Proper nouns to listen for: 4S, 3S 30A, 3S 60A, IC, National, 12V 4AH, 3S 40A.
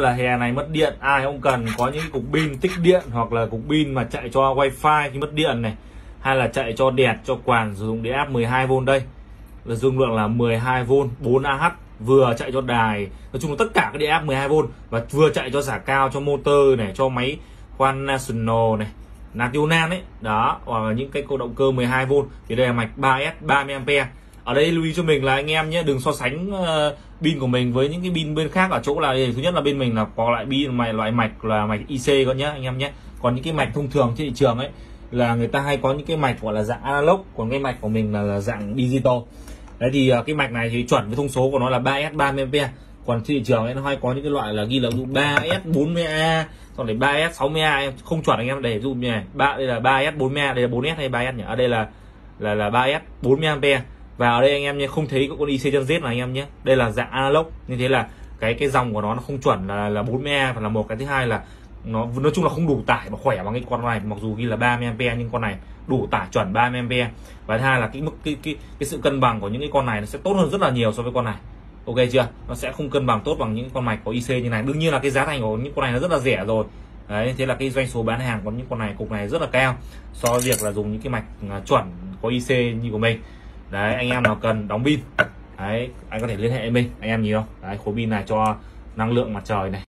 Là hè này mất điện, ai không cần có những cục pin tích điện hoặc là cục pin mà chạy cho wifi khi mất điện này, hay là chạy cho đèn, cho quạt dùng để áp 12V. Đây là dung lượng là 12V 4AH, vừa chạy cho đài, nói chung là tất cả các đĩa áp 12V và vừa chạy cho xả cao, cho motor này, cho máy khoan National này, National ấy đó, hoặc là những cái cô động cơ 12V. Thì đây là mạch 3S 30A. Ở đây lưu ý cho mình là anh em nhé, đừng so sánh pin của mình với những cái pin bên khác. Ở chỗ là thứ nhất là bên mình là có loại pin mà loại mạch là mạch IC con nhé anh em nhé. Còn những cái mạch thông thường trên thị trường ấy là người ta hay có những cái mạch gọi là dạng analog, còn cái mạch của mình là dạng digital. Đấy thì cái mạch này thì chuẩn với thông số của nó là 3S 30A. Còn trên thị trường ấy nó hay có những cái loại là ghi là 3S 40A, còn để 3S 60A em không chuẩn anh em, để dụ như này, đây là 3S 40A, đây là 4S hay 3S nhỉ? Ở đây là 3S 40A. Và ở đây anh em nhé, không thấy có con IC chân Z này anh em nhé. Đây là dạng analog, như thế là cái dòng của nó không chuẩn là 40A, và là một cái thứ hai là nó nói chung là không đủ tải mà khỏe bằng cái con này, mặc dù ghi là 30A nhưng con này đủ tải chuẩn 30A. Và thứ hai là cái mức cái sự cân bằng của những cái con này nó sẽ tốt hơn rất là nhiều so với con này. Ok chưa? Nó sẽ không cân bằng tốt bằng những con mạch có IC như này. Đương nhiên là cái giá thành của những con này nó rất là rẻ rồi. Đấy, thế là cái doanh số bán hàng của những con này, cục này rất là cao so với việc là dùng những cái mạch chuẩn có IC như của mình. Đấy, anh em nào cần đóng pin, đấy, anh có thể liên hệ với mình, anh em nhìn không? Đấy, khối pin này cho năng lượng mặt trời này.